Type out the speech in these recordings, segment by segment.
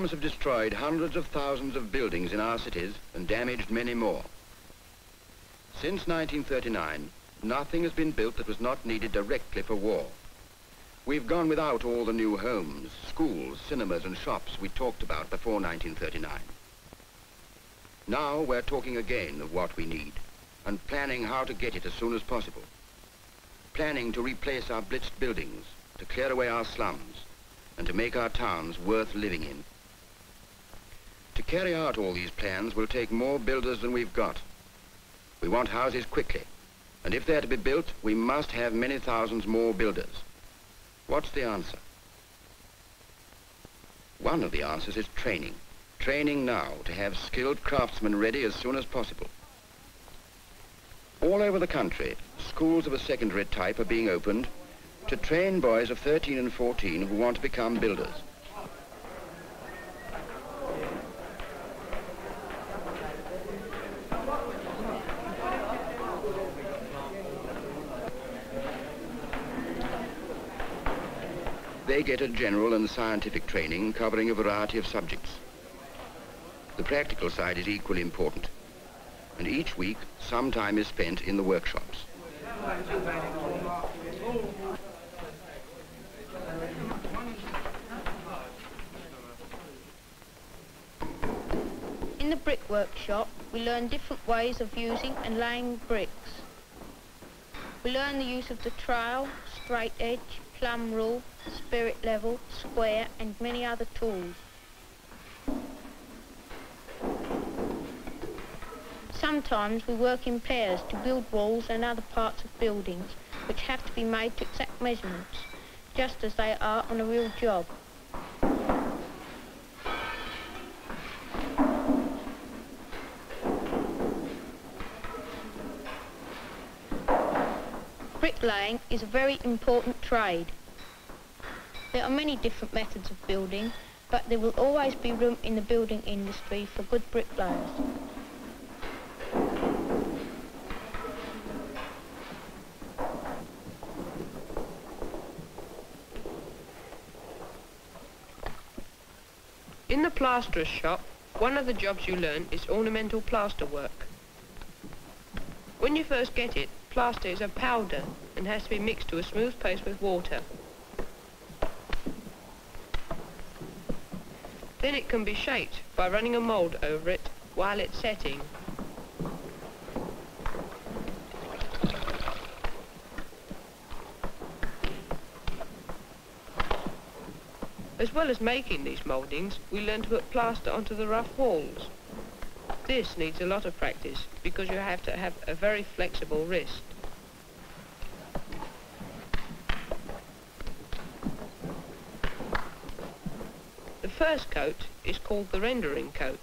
bombs have destroyed hundreds of thousands of buildings in our cities and damaged many more. Since 1939, nothing has been built that was not needed directly for war. We've gone without all the new homes, schools, cinemas and shops we talked about before 1939. Now we're talking again of what we need and planning how to get it as soon as possible. Planning to replace our blitzed buildings, to clear away our slums and to make our towns worth living in. To carry out all these plans will take more builders than we've got. We want houses quickly, and if they're to be built, we must have many thousands more builders. What's the answer? One of the answers is training. Training now to have skilled craftsmen ready as soon as possible. All over the country, schools of a secondary type are being opened to train boys of 13 and 14 who want to become builders. They get a general and scientific training covering a variety of subjects. The practical side is equally important, and each week some time is spent in the workshops. In the brick workshop, we learn different ways of using and laying bricks. We learn the use of the trowel, straight edge, plumb rule, spirit level, square, and many other tools. Sometimes we work in pairs to build walls and other parts of buildings, which have to be made to exact measurements, just as they are on a real job. Bricklaying is a very important trade. There are many different methods of building, but there will always be room in the building industry for good bricklayers. In the plasterer's shop, one of the jobs you learn is ornamental plaster work. When you first get it, plaster is a powder and has to be mixed to a smooth paste with water. Then it can be shaped by running a mould over it while it's setting. As well as making these mouldings, we learn to put plaster onto the rough walls. This needs a lot of practice because you have to have a very flexible wrist. The first coat is called the rendering coat.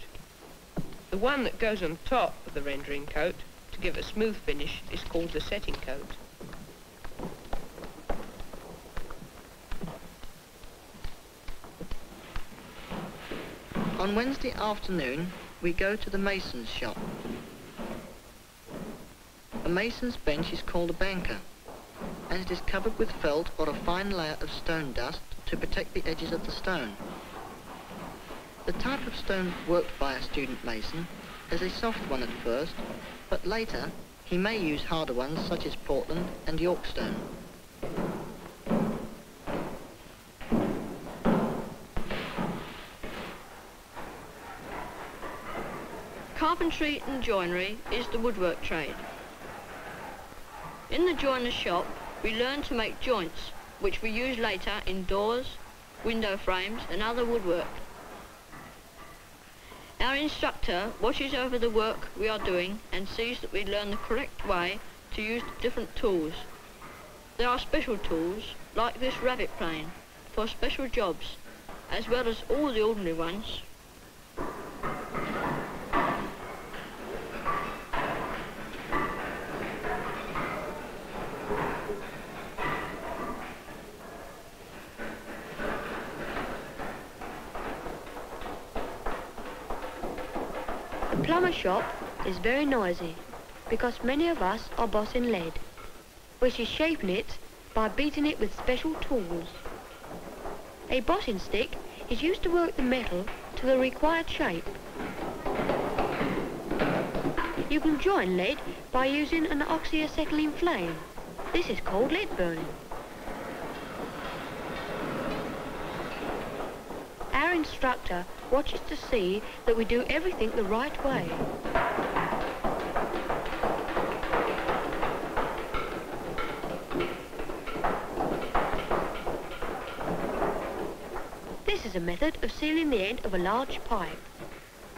The one that goes on top of the rendering coat to give a smooth finish is called the setting coat. On Wednesday afternoon, we go to the mason's shop. A mason's bench is called a banker, as it is covered with felt or a fine layer of stone dust to protect the edges of the stone. The type of stone worked by a student mason is a soft one at first, but later he may use harder ones such as Portland and York stone. Carpentry and joinery is the woodwork trade. In the joiner's shop, we learn to make joints, which we use later in doors, window frames and other woodwork. Our instructor watches over the work we are doing and sees that we learn the correct way to use the different tools. There are special tools, like this rabbit plane, for special jobs, as well as all the ordinary ones. The plumber shop is very noisy because many of us are bossing lead, which is shaping it by beating it with special tools. A bossing stick is used to work the metal to the required shape. You can join lead by using an oxyacetylene flame. This is called lead burning. Our instructor watches to see that we do everything the right way. This is a method of sealing the end of a large pipe.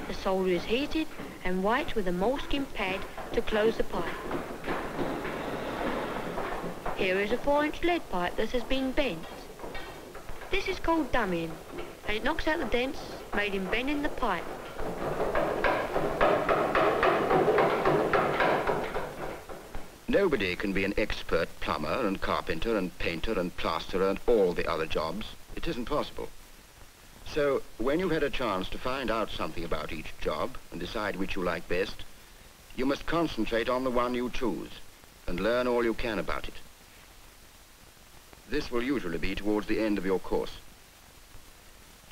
The solder is heated and wiped with a moleskin pad to close the pipe. Here is a 4-inch lead pipe that has been bent. This is called dummying, and it knocks out the dents made in bending the pipe. Nobody can be an expert plumber and carpenter and painter and plasterer and all the other jobs. It isn't possible. So, when you've had a chance to find out something about each job and decide which you like best, you must concentrate on the one you choose and learn all you can about it. This will usually be towards the end of your course.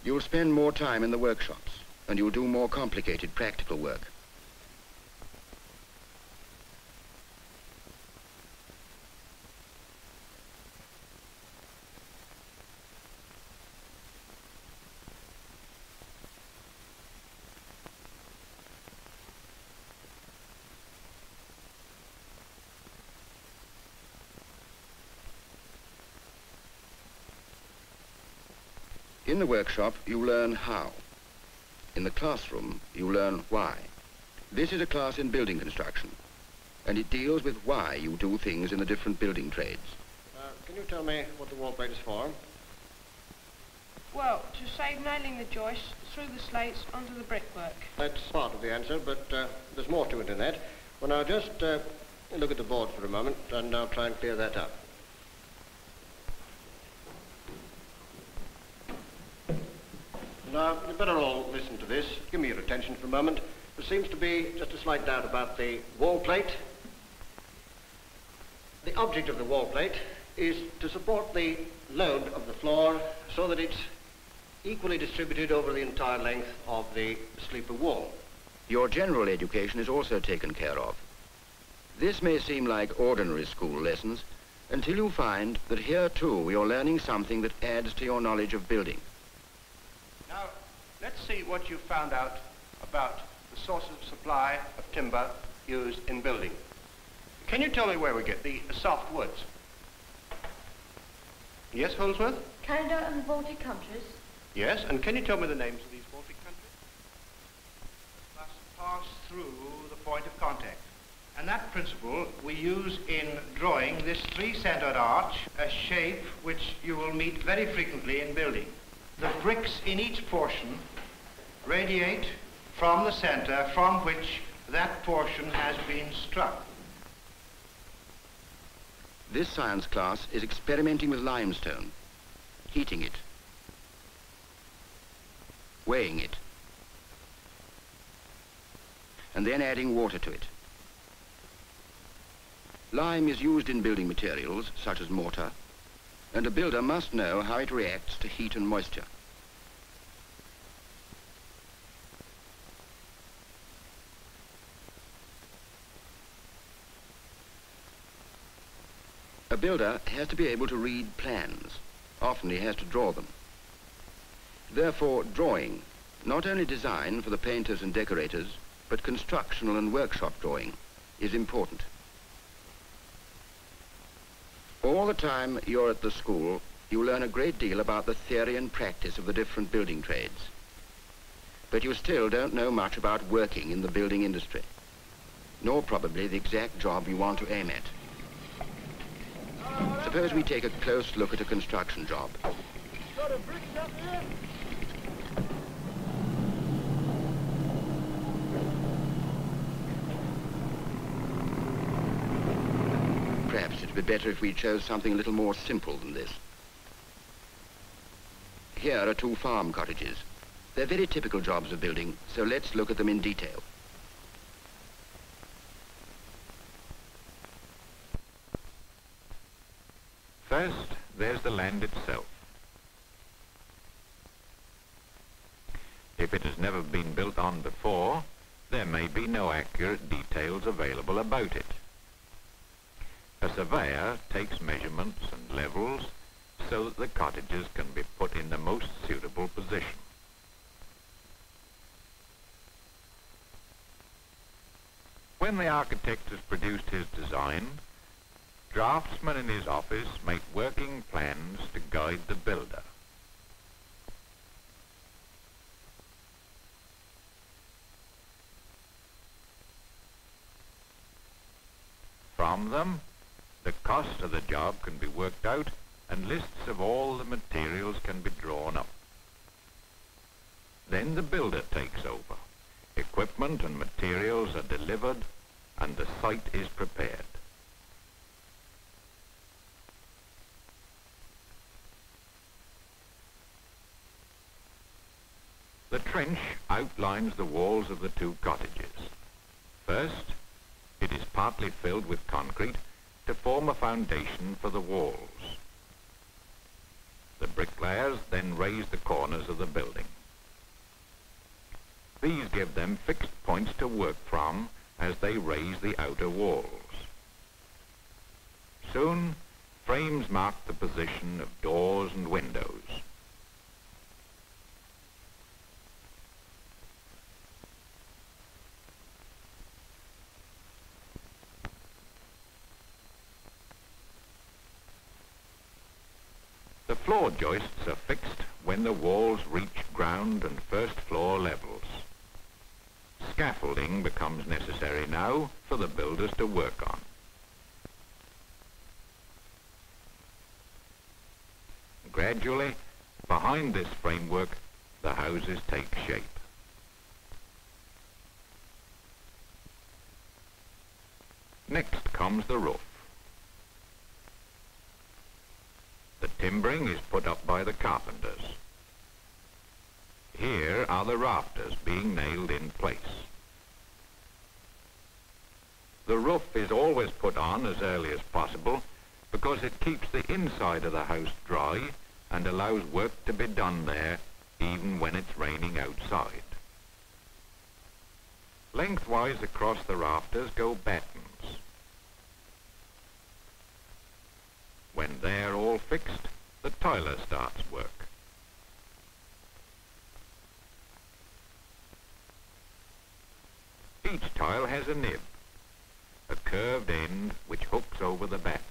You'll spend more time in the workshops and you'll do more complicated practical work. In the workshop, you learn how. In the classroom, you learn why. This is a class in building construction, and it deals with why you do things in the different building trades. Can you tell me what the wall plate is for? Well, to save nailing the joists through the slates onto the brickwork. That's part of the answer, but there's more to it than that. Well, now just look at the board for a moment, and I'll try and clear that up. Now, you'd better all listen to this. Give me your attention for a moment. There seems to be just a slight doubt about the wall plate. The object of the wall plate is to support the load of the floor so that it's equally distributed over the entire length of the sleeper wall. Your general education is also taken care of. This may seem like ordinary school lessons until you find that here too you're learning something that adds to your knowledge of building. Now, let's see what you found out about the sources of supply of timber used in building. Can you tell me where we get the soft woods? Yes, Holdsworth? Canada and the Baltic countries. Yes, and can you tell me the names of these Baltic countries? Must pass through the point of contact. And that principle we use in drawing this three-centered arch, a shape which you will meet very frequently in building. The bricks in each portion radiate from the center from which that portion has been struck. This science class is experimenting with limestone, heating it, weighing it, and then adding water to it. Lime is used in building materials, such as mortar, and a builder must know how it reacts to heat and moisture. A builder has to be able to read plans. Often he has to draw them. Therefore, drawing, not only design for the painters and decorators, but constructional and workshop drawing, is important. All the time you're at the school, you learn a great deal about the theory and practice of the different building trades. But you still don't know much about working in the building industry, nor probably the exact job you want to aim at. Suppose we take a close look at a construction job. Perhaps it would be better if we chose something a little more simple than this. Here are two farm cottages. They're very typical jobs of building, so let's look at them in detail. First, there's the land itself. A if it has never been built on before, there may be no accurate details available about it. A surveyor takes measurements and levels so that the cottages can be put in the most suitable position. When the architect has produced his design, draftsmen in his office make working plans to guide the builder. From them, the cost of the job can be worked out and lists of all the materials can be drawn up. Then the builder takes over. Equipment and materials are delivered and the site is prepared. The trench outlines the walls of the two cottages. First, it is partly filled with concrete to form a foundation for the walls. The bricklayers then raise the corners of the building. These give them fixed points to work from as they raise the outer walls. Soon, frames mark the position of doors and windows. The floor joists are fixed when the walls reach ground and first floor levels. Scaffolding becomes necessary now for the builders to work on. Gradually, behind this framework, the houses take shape. Next comes the roof. The timbering is put up by the carpenters. Here are the rafters being nailed in place. The roof is always put on as early as possible because it keeps the inside of the house dry and allows work to be done there even when it's raining outside. Lengthwise across the rafters go battens. When they're all fixed, the tiler starts work. Each tile has a nib, a curved end which hooks over the batten.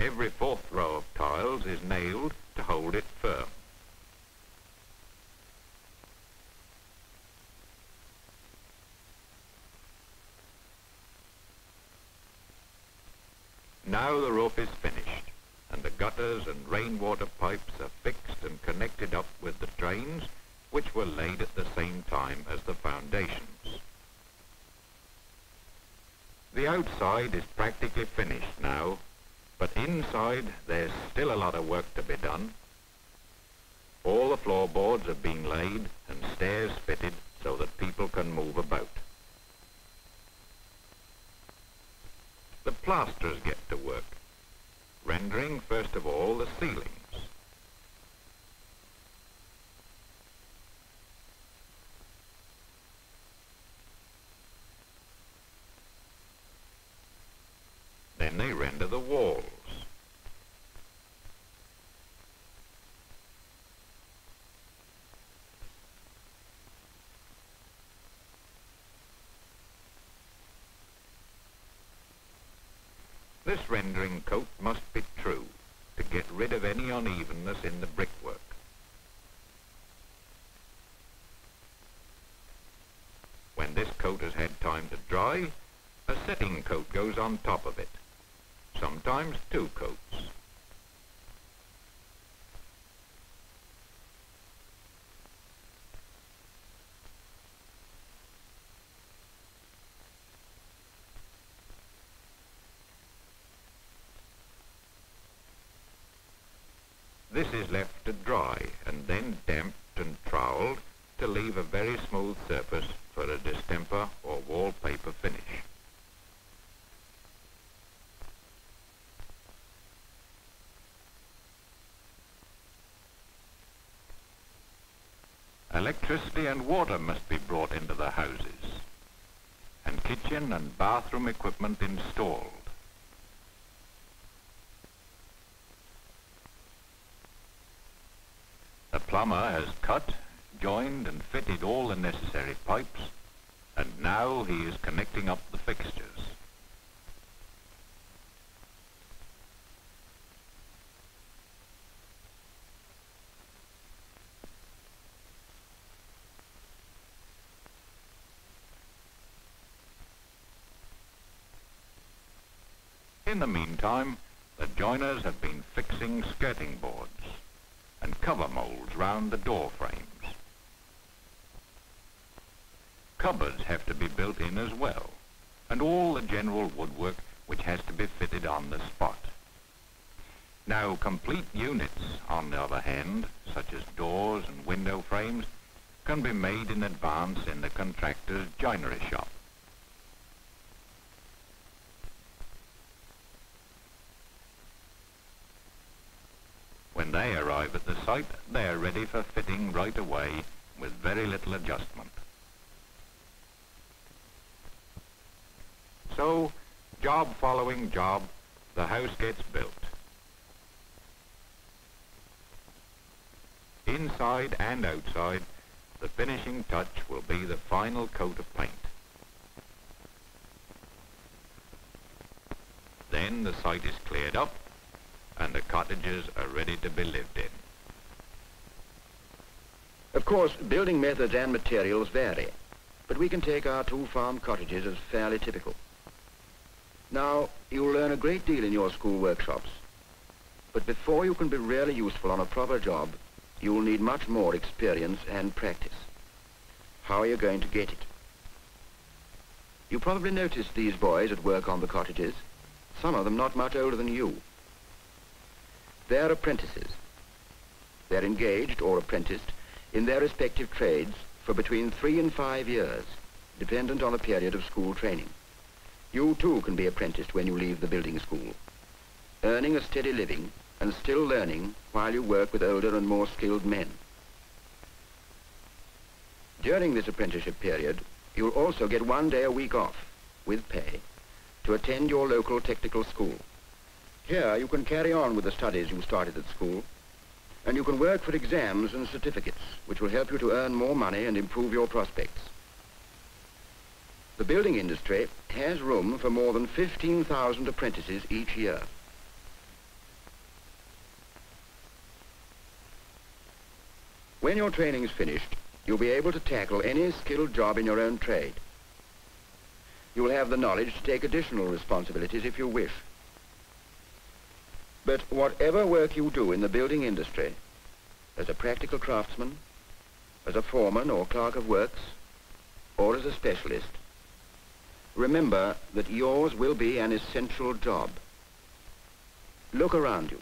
Every fourth row of tiles is nailed to hold it firm. Now the roof is finished, and the gutters and rainwater pipes are fixed and connected up with the drains, which were laid at the same time as the foundations. The outside is practically finished now, but inside there's still a lot of work to be done. All the floorboards have been laid and stairs fitted so that people can move about. The plasterers get to work, rendering first of all the ceilings. Then they render the walls. This rendering coat must be true to get rid of any unevenness in the brickwork. When this coat has had time to dry, a setting coat goes on top of it, sometimes two coats. This is left to dry and then damped and troweled to leave a very smooth surface for a distemper or wallpaper finish. Electricity and water must be brought into the houses, and kitchen and bathroom equipment installed. The plumber has cut, joined and fitted all the necessary pipes, and now he is connecting up the fixtures. In the meantime, the joiners have been fixing skirting boards and cover moulds round the door frames. Cupboards have to be built in as well, and all the general woodwork which has to be fitted on the spot. Now, complete units, on the other hand, such as doors and window frames, can be made in advance in the contractor's joinery shop. When they arrive at the site, they are ready for fitting right away with very little adjustment. So, job following job, the house gets built. Inside and outside, the finishing touch will be the final coat of paint. Then the site is cleared up, and the cottages are ready to be lived in. Of course, building methods and materials vary, but we can take our two farm cottages as fairly typical. Now, you'll learn a great deal in your school workshops, but before you can be really useful on a proper job, you'll need much more experience and practice. How are you going to get it? You probably noticed these boys at work on the cottages, some of them not much older than you. They're apprentices. They're engaged or apprenticed in their respective trades for between 3 and 5 years, dependent on a period of school training. You too can be apprenticed when you leave the building school, earning a steady living and still learning while you work with older and more skilled men. During this apprenticeship period, you'll also get 1 day a week off, with pay, to attend your local technical school. Here, you can carry on with the studies you started at school, and you can work for exams and certificates, which will help you to earn more money and improve your prospects. The building industry has room for more than 15,000 apprentices each year. When your training's finished, you'll be able to tackle any skilled job in your own trade. You'll have the knowledge to take additional responsibilities if you wish. But whatever work you do in the building industry, as a practical craftsman, as a foreman or clerk of works, or as a specialist, remember that yours will be an essential job. Look around you.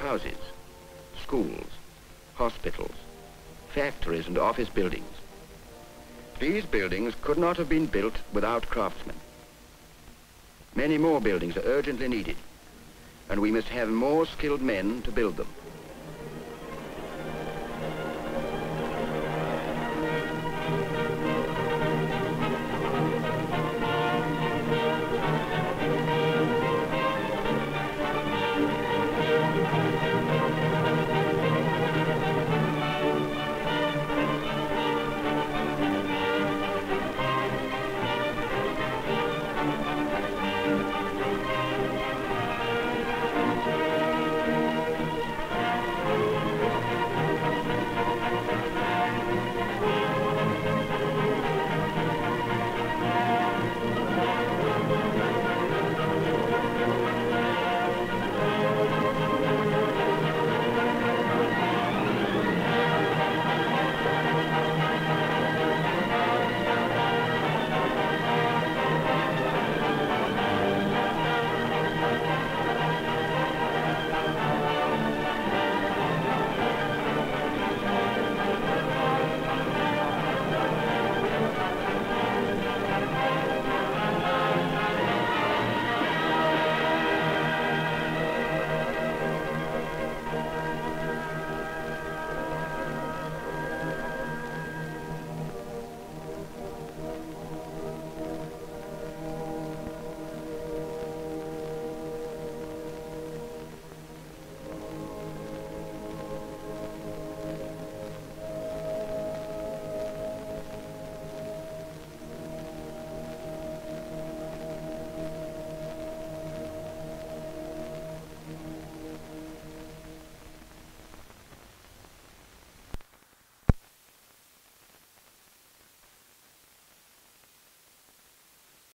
Houses, schools, hospitals, factories and office buildings. These buildings could not have been built without craftsmen. Many more buildings are urgently needed, and we must have more skilled men to build them.